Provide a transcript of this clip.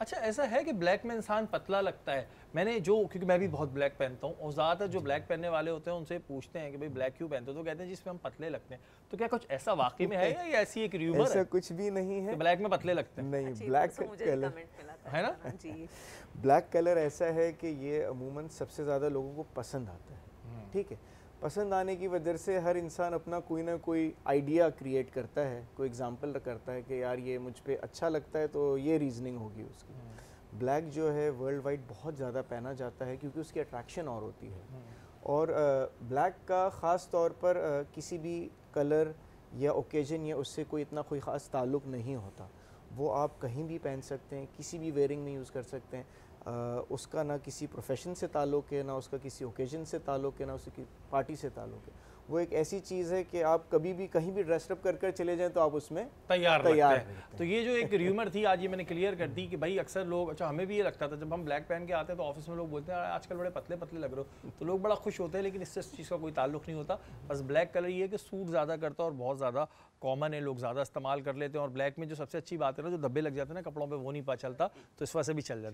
अच्छा, ऐसा है कि ब्लैक में इंसान पतला लगता है? मैंने जो, क्योंकि मैं भी बहुत ब्लैक पहनता हूँ और ज़्यादातर जो ब्लैक पहनने वाले होते हैं उनसे पूछते हैं कि भाई ब्लैक क्यों पहनते हो, तो कहते हैं जिसमें हम पतले लगते हैं। तो क्या कुछ ऐसा वाकई में है या ऐसी एक रूमर है? ऐसा कुछ भी नहीं है। ब्लैक में पतले लगते हैं? नहीं, ब्लैक कलर है ना जी, ब्लैक कलर ऐसा है कि ये अमूमन सबसे ज़्यादा लोगों को पसंद आता है। ठीक है, पसंद आने की वजह से हर इंसान अपना कोई ना कोई आइडिया क्रिएट करता है, कोई एग्जांपल करता है कि यार ये मुझ पे अच्छा लगता है तो ये रीजनिंग होगी उसकी। ब्लैक जो है वर्ल्ड वाइड बहुत ज़्यादा पहना जाता है क्योंकि उसकी अट्रैक्शन और होती है। और ब्लैक का ख़ास तौर पर किसी भी कलर या ओकेजन या उससे कोई इतना कोई ख़ास ताल्लुक़ नहीं होता। वो आप कहीं भी पहन सकते हैं, किसी भी वेयरिंग में यूज़ कर सकते हैं। उसका ना किसी प्रोफेशन से ताल्लुक़ है, ना उसका किसी ओकेजन से ताल्लुक़ है, ना उसकी पार्टी से ताल्लुक़ है। वो एक ऐसी चीज़ है कि आप कभी भी कहीं भी ड्रेसअप कर कर चले जाएं तो आप उसमें तैयार हैं। तो ये जो एक र्यूमर थी आज ये मैंने क्लियर कर दी कि भाई अक्सर लोग, अच्छा हमें भी ये लगता था जब हम ब्लैक पहन के आते हैं तो ऑफिस में लोग बोलते हैं आजकल बड़े पतले पतले लग रहे हो, तो लोग बड़ा खुश होते हैं, लेकिन इससे इस चीज़ का कोई ताल्लुक नहीं होता। बस ब्लैक कलर ये है कि सूट ज़्यादा करता है और बहुत ज़्यादा कॉमन है, लोग ज़्यादा इस्तेमाल कर लेते हैं। और ब्लैक में जो सबसे अच्छी बात है ना, जो धब्बे लग जाते हैं ना कपड़ों पर वो नहीं पता चलता, तो इस वजह से भी चल जाता है।